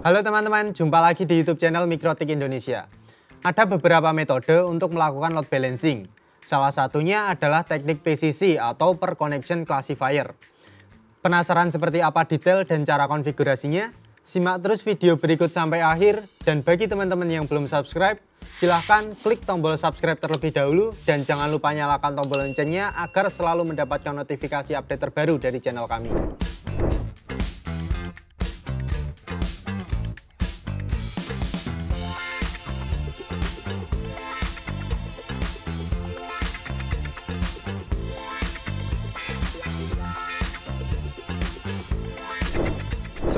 Halo teman-teman, jumpa lagi di YouTube channel Mikrotik Indonesia. Ada beberapa metode untuk melakukan load balancing. Salah satunya adalah teknik PCC atau Per Connection Classifier. Penasaran seperti apa detail dan cara konfigurasinya? Simak terus video berikut sampai akhir, dan bagi teman-teman yang belum subscribe, silahkan klik tombol subscribe terlebih dahulu dan jangan lupa nyalakan tombol loncengnya agar selalu mendapatkan notifikasi update terbaru dari channel kami.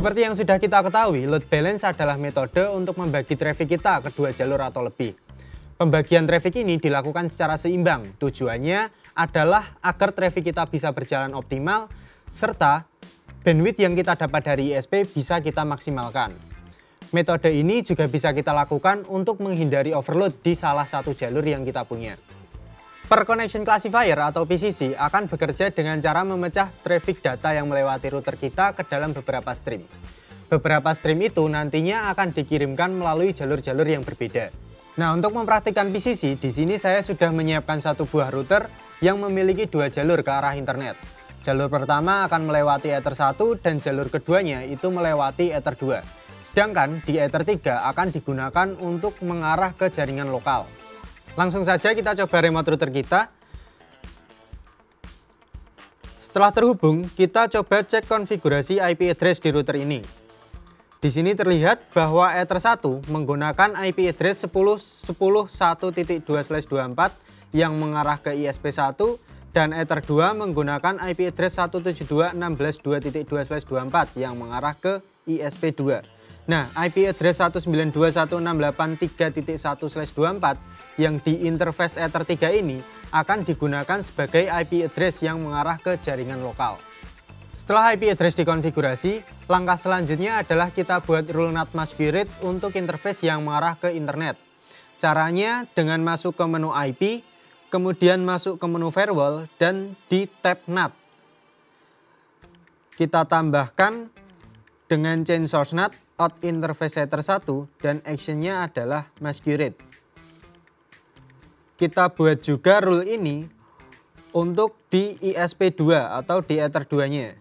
Seperti yang sudah kita ketahui, load balance adalah metode untuk membagi traffic kita ke dua jalur atau lebih. Pembagian traffic ini dilakukan secara seimbang. Tujuannya adalah agar traffic kita bisa berjalan optimal, serta bandwidth yang kita dapat dari ISP bisa kita maksimalkan. Metode ini juga bisa kita lakukan untuk menghindari overload di salah satu jalur yang kita punya. Per Connection Classifier atau PCC akan bekerja dengan cara memecah traffic data yang melewati router kita ke dalam beberapa stream. Beberapa stream itu nantinya akan dikirimkan melalui jalur-jalur yang berbeda. Nah, untuk mempraktikkan PCC, di sini saya sudah menyiapkan satu buah router yang memiliki dua jalur ke arah internet. Jalur pertama akan melewati Ether 1 dan jalur keduanya itu melewati Ether 2. Sedangkan di Ether 3 akan digunakan untuk mengarah ke jaringan lokal. Langsung saja kita coba remote router kita. Setelah terhubung, kita coba cek konfigurasi IP address di router ini. Di sini terlihat bahwa Ether 1 menggunakan IP address 10.10.1.2/24 yang mengarah ke ISP1 dan Ether 2 menggunakan IP address 172.16.2.2/24 yang mengarah ke ISP2. Nah, IP address 192.168.3.1/24 yang di interface Ether 3 ini akan digunakan sebagai IP address yang mengarah ke jaringan lokal. Setelah IP address dikonfigurasi, langkah selanjutnya adalah kita buat rule NAT must be read untuk interface yang mengarah ke internet. Caranya dengan masuk ke menu IP, kemudian masuk ke menu firewall, dan di tab NAT. Kita tambahkan dengan change source NAT out interface Ether 1 dan actionnya adalah must be read. Kita buat juga rule ini untuk di ISP2 atau di Ether 2-nya.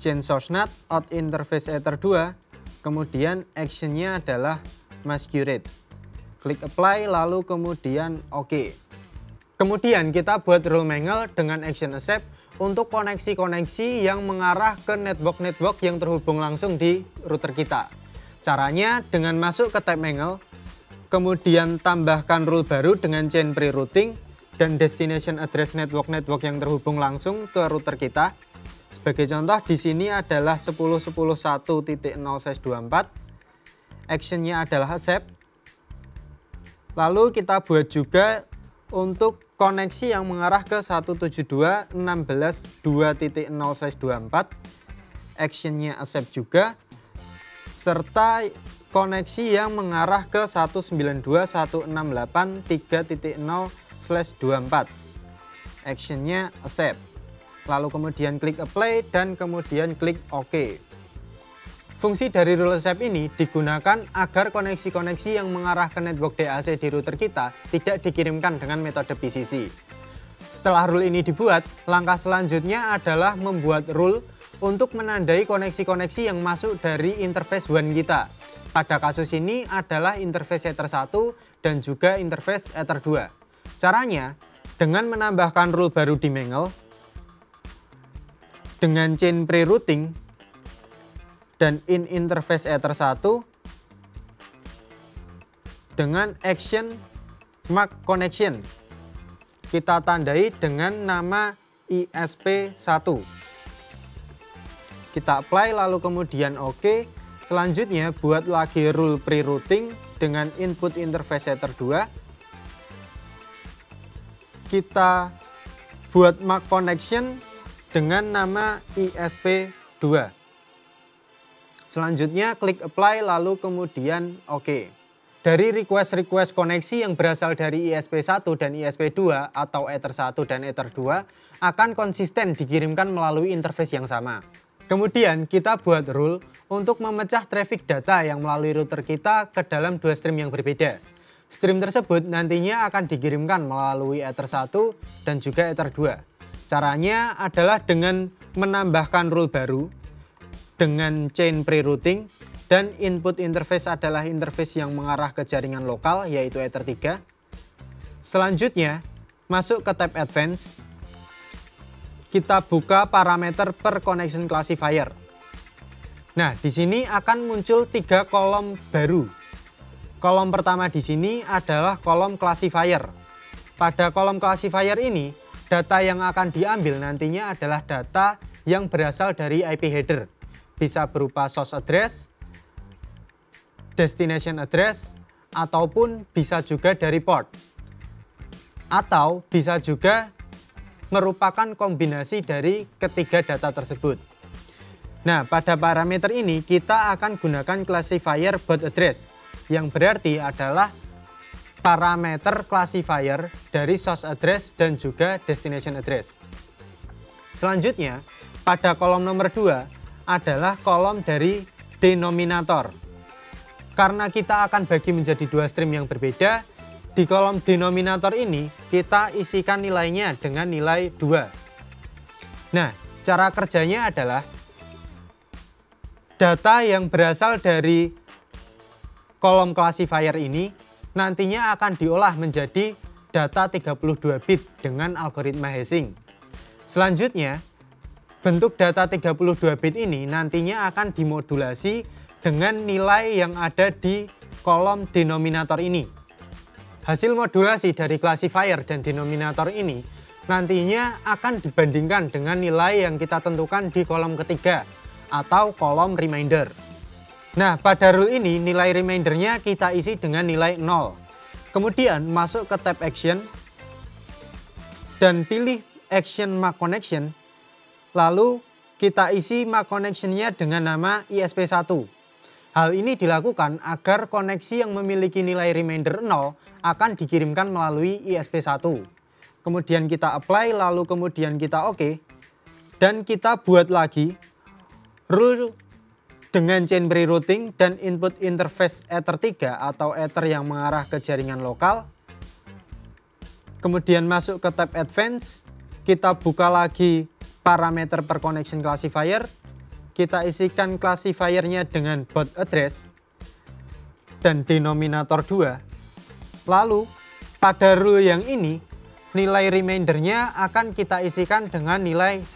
Change source NAT out interface Ether 2, kemudian action-nya adalah must curate. Klik apply, lalu kemudian OK. Kemudian kita buat rule Mangle dengan action accept untuk koneksi-koneksi yang mengarah ke network-network yang terhubung langsung di router kita. Caranya dengan masuk ke tab Mangle, kemudian tambahkan rule baru dengan chain pre-routing dan destination address network-network yang terhubung langsung ke router kita. Sebagai contoh, di sini adalah 10.10.1.0/24. Actionnya adalah accept. Lalu kita buat juga untuk koneksi yang mengarah ke 172.16.2.0/24. Actionnya accept juga. Serta koneksi yang mengarah ke 192.168.3.0/24. Actionnya accept. Lalu kemudian klik apply dan kemudian klik OK. Fungsi dari rule accept ini digunakan agar koneksi-koneksi yang mengarah ke network DAC di router kita tidak dikirimkan dengan metode PCC. Setelah rule ini dibuat, langkah selanjutnya adalah membuat rule untuk menandai koneksi-koneksi yang masuk dari interface WAN kita. Pada kasus ini adalah interface Ether 1 dan juga interface Ether 2. Caranya dengan menambahkan rule baru di Mangle dengan chain pre-routing dan in interface Ether 1 dengan action mark connection. Kita tandai dengan nama ISP1. Kita apply lalu kemudian OK. Selanjutnya, buat lagi rule pre-routing dengan input interface Ether 2. Kita buat mark connection dengan nama ISP2. Selanjutnya, klik apply lalu kemudian OK. Dari request-request koneksi yang berasal dari ISP1 dan ISP2 atau Ether 1 dan Ether 2 akan konsisten dikirimkan melalui interface yang sama. Kemudian kita buat rule untuk memecah traffic data yang melalui router kita ke dalam dua stream yang berbeda. Stream tersebut nantinya akan dikirimkan melalui Ether 1 dan juga Ether 2. Caranya adalah dengan menambahkan rule baru dengan chain pre-routing, dan input interface adalah interface yang mengarah ke jaringan lokal yaitu Ether 3. Selanjutnya masuk ke tab Advanced, kita buka parameter per connection classifier. Nah, di sini akan muncul tiga kolom baru. Kolom pertama di sini adalah kolom classifier. Pada kolom classifier ini, data yang akan diambil nantinya adalah data yang berasal dari IP header. Bisa berupa source address, destination address, ataupun bisa juga dari port. Atau bisa juga merupakan kombinasi dari ketiga data tersebut. Nah, pada parameter ini kita akan gunakan classifier baud address, yang berarti adalah parameter classifier dari source address dan juga destination address. Selanjutnya, pada kolom nomor 2 adalah kolom dari denominator. Karena kita akan bagi menjadi dua stream yang berbeda, di kolom denominator ini kita isikan nilainya dengan nilai 2. Nah, cara kerjanya adalah data yang berasal dari kolom classifier ini nantinya akan diolah menjadi data 32 bit dengan algoritma hashing. Selanjutnya, bentuk data 32 bit ini nantinya akan dimodulasi dengan nilai yang ada di kolom denominator ini. Hasil modulasi dari classifier dan denominator ini nantinya akan dibandingkan dengan nilai yang kita tentukan di kolom ketiga, atau kolom remainder. Nah, pada rule ini nilai remindernya kita isi dengan nilai 0. Kemudian masuk ke tab action dan pilih action mark connection. Lalu kita isi mark connection-nya dengan nama ISP1. Hal ini dilakukan agar koneksi yang memiliki nilai remainder 0 akan dikirimkan melalui ISP1. Kemudian kita apply, lalu kemudian kita oke. Dan kita buat lagi rule dengan chain pre-routing dan input interface Ether 3 atau Ether yang mengarah ke jaringan lokal. Kemudian masuk ke tab Advanced, kita buka lagi parameter per connection classifier. Kita isikan classifiernya dengan baud address dan denominator 2. Lalu pada rule yang ini nilai remindernya akan kita isikan dengan nilai 1.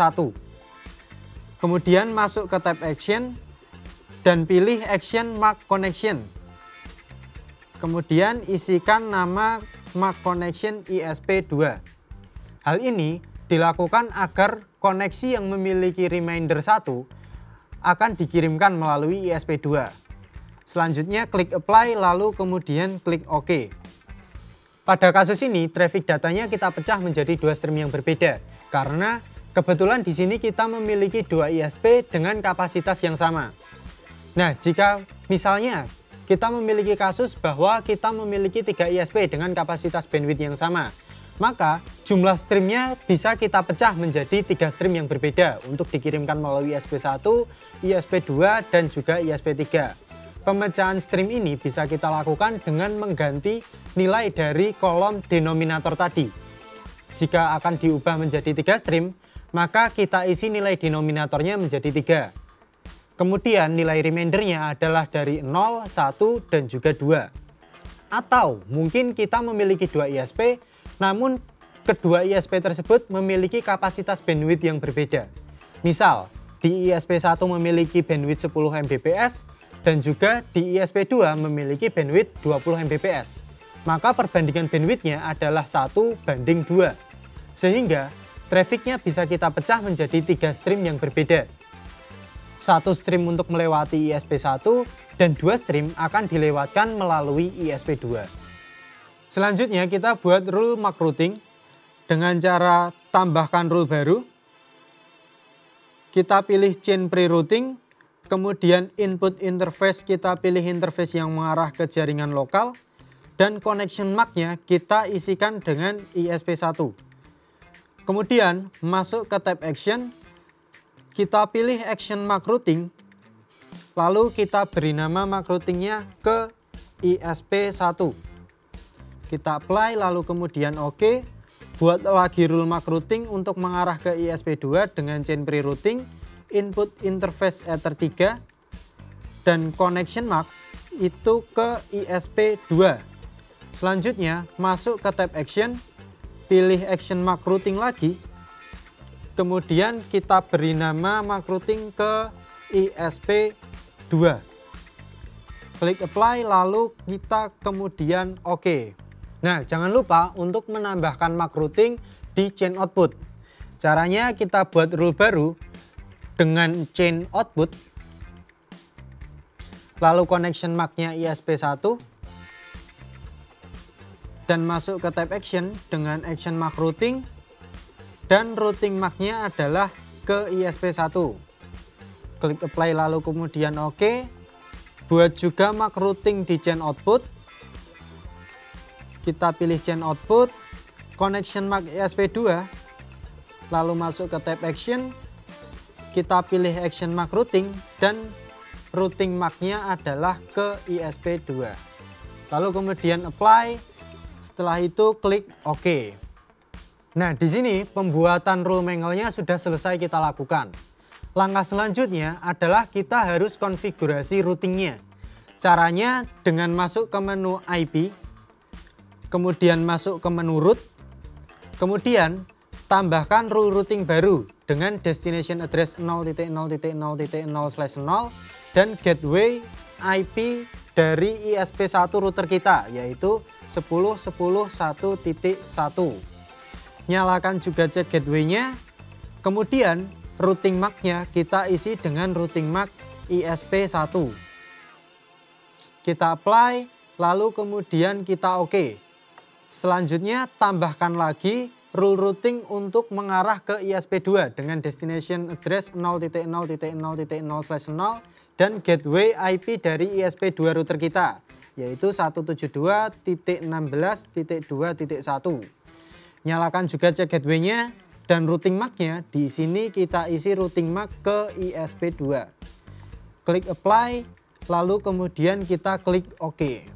Kemudian masuk ke tab Action dan pilih Action Mark Connection. Kemudian isikan nama Mark Connection ISP2. Hal ini dilakukan agar koneksi yang memiliki remainder 1 akan dikirimkan melalui ISP2. Selanjutnya klik Apply, lalu kemudian klik OK. Pada kasus ini, traffic datanya kita pecah menjadi dua stream yang berbeda, karena kebetulan di sini kita memiliki dua ISP dengan kapasitas yang sama. Nah, jika misalnya kita memiliki kasus bahwa kita memiliki 3 ISP dengan kapasitas bandwidth yang sama, maka jumlah streamnya bisa kita pecah menjadi 3 stream yang berbeda untuk dikirimkan melalui ISP1, ISP2, dan juga ISP3. Pemecahan stream ini bisa kita lakukan dengan mengganti nilai dari kolom denominator tadi. Jika akan diubah menjadi 3 stream, maka kita isi nilai denominatornya menjadi 3. Kemudian nilai remindernya adalah dari 0, 1, dan juga 2. Atau mungkin kita memiliki 2 ISP, namun kedua ISP tersebut memiliki kapasitas bandwidth yang berbeda. Misal, di ISP1 memiliki bandwidth 10 Mbps, dan juga di ISP2 memiliki bandwidth 20 Mbps. Maka perbandingan bandwidthnya adalah 1:2. Sehingga trafficnya bisa kita pecah menjadi 3 stream yang berbeda. Satu stream untuk melewati ISP1 dan 2 stream akan dilewatkan melalui ISP2. Selanjutnya kita buat rule MikroTik dengan cara tambahkan rule baru. Kita pilih chain pre-routing, kemudian input interface kita pilih interface yang mengarah ke jaringan lokal, dan connection mark-nya kita isikan dengan ISP1. Kemudian masuk ke tab Action, Kita pilih action MikroTik, lalu kita beri nama MikroTik-nya ke ISP1. Kita apply, lalu kemudian OK. Buat lagi rule MikroTik untuk mengarah ke ISP2 dengan chain pre-routing, input interface ether 3, dan connection mark itu ke ISP2. Selanjutnya, masuk ke tab action, pilih action MikroTik lagi, kemudian kita beri nama MikroTik ke ISP2. Klik apply, lalu kita kemudian OK. Nah, jangan lupa untuk menambahkan MikroTik di chain output. Caranya kita buat rule baru dengan chain output, lalu connection mark-nya ISP1, dan masuk ke tab action dengan action MikroTik, dan routing mark-nya adalah ke ISP1. Klik apply, lalu kemudian OK. Buat juga MikroTik di chain output. Kita pilih chain output, connection mark ISP2, lalu masuk ke tab action, kita pilih action mark routing, dan routing marknya adalah ke ISP2. Lalu kemudian apply, setelah itu klik OK. Nah, di sini pembuatan rule mangle-nya sudah selesai kita lakukan. Langkah selanjutnya adalah kita harus konfigurasi routingnya. Caranya dengan masuk ke menu IP, kemudian masuk ke menu root, kemudian tambahkan rule routing baru dengan destination address 0.0.0.0/0 dan gateway IP dari ISP1 router kita, yaitu 10.10.1.1. Nyalakan juga cek gateway-nya, kemudian routing mark-nya kita isi dengan routing mark ISP1. Kita apply, lalu kemudian kita OK. Selanjutnya, tambahkan lagi rule routing untuk mengarah ke ISP2 dengan destination address 0.0.0.0/0 dan gateway IP dari ISP2 router kita, yaitu 172.16.2.1. Nyalakan juga cek gateway-nya dan routing mark-nya. Di sini kita isi routing mark ke ISP2. Klik apply, lalu kemudian kita klik OK.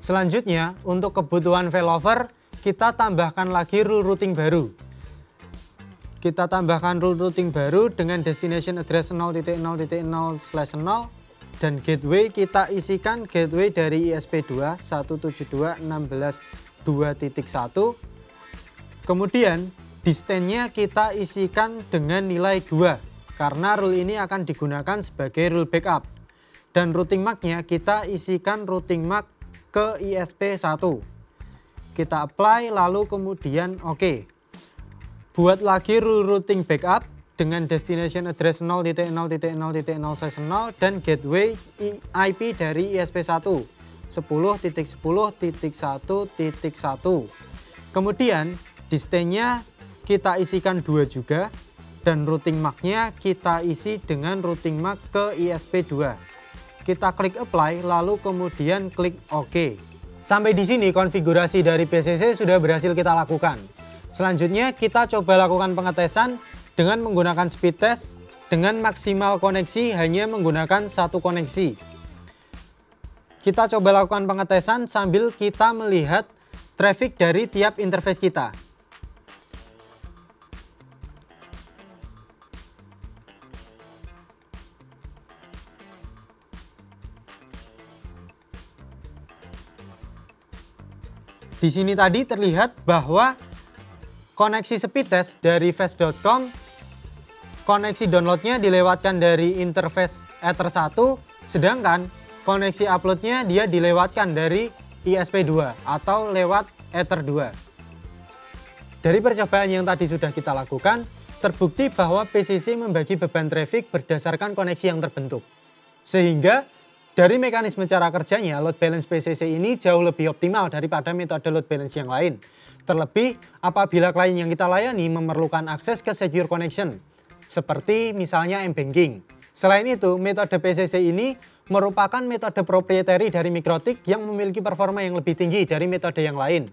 Selanjutnya, untuk kebutuhan failover, kita tambahkan lagi rule routing baru. Kita tambahkan rule routing baru dengan destination address 0.0.0/0 dan gateway kita isikan gateway dari ISP2 172.16.2.1. Kemudian, distance-nya kita isikan dengan nilai 2 karena rule ini akan digunakan sebagai rule backup. Dan routing mark-nya kita isikan routing mark ke ISP1. Kita apply, lalu kemudian OK. Buat lagi rule routing backup dengan destination address 0.0.0.0/0 dan gateway IP dari ISP1 10.10.1.1. Kemudian distance-nya kita isikan 2 juga dan routing mark-nya kita isi dengan routing mark ke ISP2. Kita klik apply, lalu kemudian klik OK. Sampai di sini konfigurasi dari PCC sudah berhasil kita lakukan. Selanjutnya kita coba lakukan pengetesan dengan menggunakan speed test dengan maksimal koneksi hanya menggunakan satu koneksi. Kita coba lakukan pengetesan sambil kita melihat traffic dari tiap interface kita. Di sini tadi terlihat bahwa koneksi speed test dari fast.com, koneksi downloadnya dilewatkan dari interface Ether 1, sedangkan koneksi uploadnya dia dilewatkan dari ISP2 atau lewat Ether 2. Dari percobaan yang tadi sudah kita lakukan, terbukti bahwa PCC membagi beban traffic berdasarkan koneksi yang terbentuk. Sehingga dari mekanisme cara kerjanya, load balance PCC ini jauh lebih optimal daripada metode load balance yang lain. Terlebih apabila klien yang kita layani memerlukan akses ke secure connection, seperti misalnya M-banking. Selain itu, metode PCC ini merupakan metode proprietary dari MikroTik yang memiliki performa yang lebih tinggi dari metode yang lain.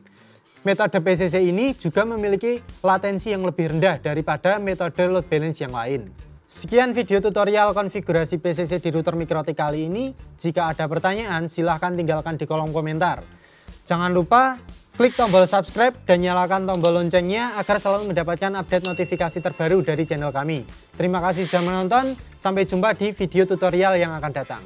Metode PCC ini juga memiliki latensi yang lebih rendah daripada metode load balance yang lain. Sekian video tutorial konfigurasi PCC di router MikroTik kali ini. Jika ada pertanyaan, silahkan tinggalkan di kolom komentar. Jangan lupa klik tombol subscribe dan nyalakan tombol loncengnya agar selalu mendapatkan update notifikasi terbaru dari channel kami. Terima kasih sudah menonton, sampai jumpa di video tutorial yang akan datang.